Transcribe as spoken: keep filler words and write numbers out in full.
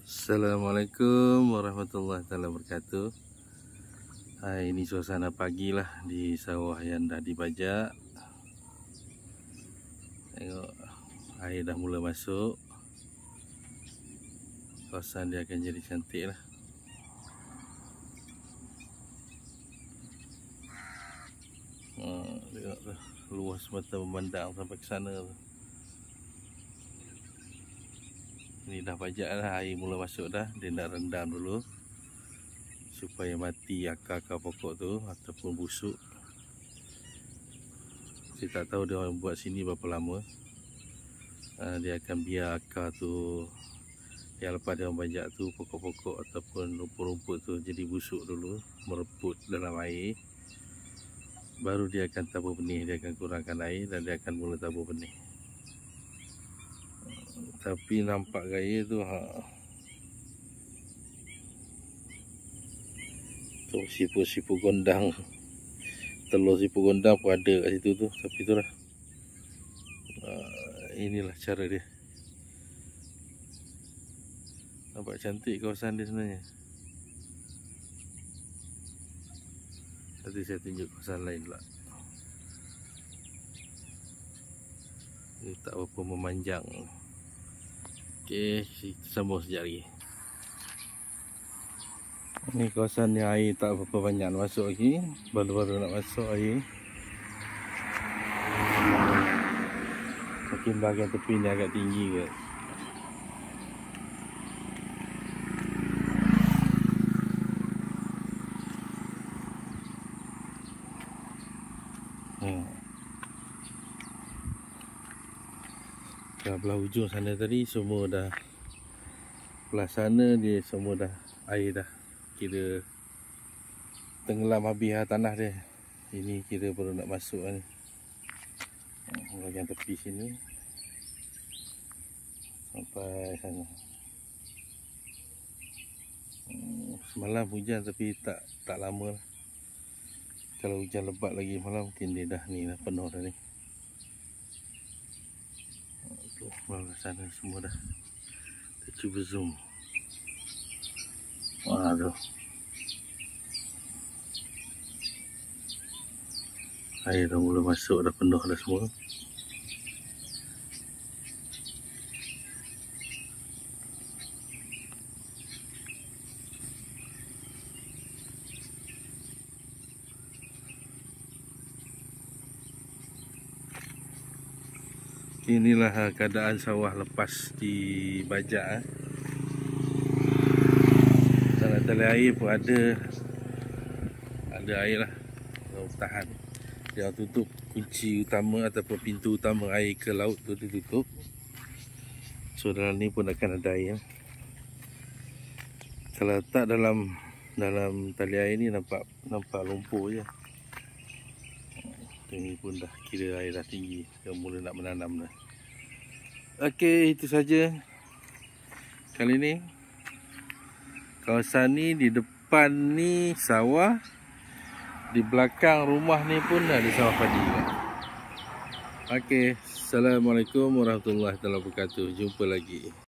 Assalamualaikum warahmatullahi wabarakatuh. Nah, ini suasana pagi lah di sawah yang tadi bajak. Tengok, air dah mula masuk. Kawasan dia akan jadi cantik lah. Hmm, tengok tu, luas mata memandang sampai ke sana tu. Ini dah bajak lah, air mula masuk dah. Dia nak rendam dulu supaya mati akar-akar pokok tu ataupun busuk. Saya tak tahu dia orang buat sini berapa lama. Ha, dia akan biar akar tu yang lepas dia orang bajak tu, pokok-pokok ataupun rumput-rumput tu jadi busuk dulu, mereput dalam air. Baru dia akan tabur benih, dia akan kurangkan air dan dia akan mula tabur benih. Tapi nampak gaya tu, ha, tu sipu-sipu gondang, telur sipu gondang pun ada kat situ tu. Tapi itulah, ha, inilah cara dia. Nampak cantik kawasan dia sebenarnya. Nanti saya tunjuk kawasan lain pula. Ini tak berapa memanjang. Okey, kita sambung sekejap lagi. Ini kawasan yang air tak berapa banyak nak masuk lagi. Baru-baru nak masuk air. Mungkin bahagian tepi ni agak tinggi kot. Hmm. Dah belah hujung sana tadi semua dah, belah sana dia semua dah air dah kira tenggelam habis lah tanah dia. Ini kira baru nak masuk lah ni. Hmm, bahagian tepi sini sampai sana. Hmm, semalam hujan tapi tak tak lama lah. Kalau hujan lebat lagi malam mungkin dia dah ni dah penuh dah ni. Tuh, malah sana semua dah. Kita cuba zoom. Wah tu. Air dah mula masuk, dah penuh dah semua. Inilah keadaan sawah lepas dibajak. Tali-tali air pun ada. Ada air lah. Laut tahan. Dia tutup kunci utama ataupun pintu utama air ke laut tu ditutup. So dalam ni pun akan ada air. Kalau letak dalam dalam tali air ni nampak nampak lumpur je. Ini pun dah kira air dah tinggi. Dia mula nak menanam dah. Okey, itu saja kali ni. Kawasan ni di depan ni sawah. Di belakang rumah ni pun ada sawah padi. Okey, Assalamualaikum warahmatullahi wabarakatuh. Jumpa lagi.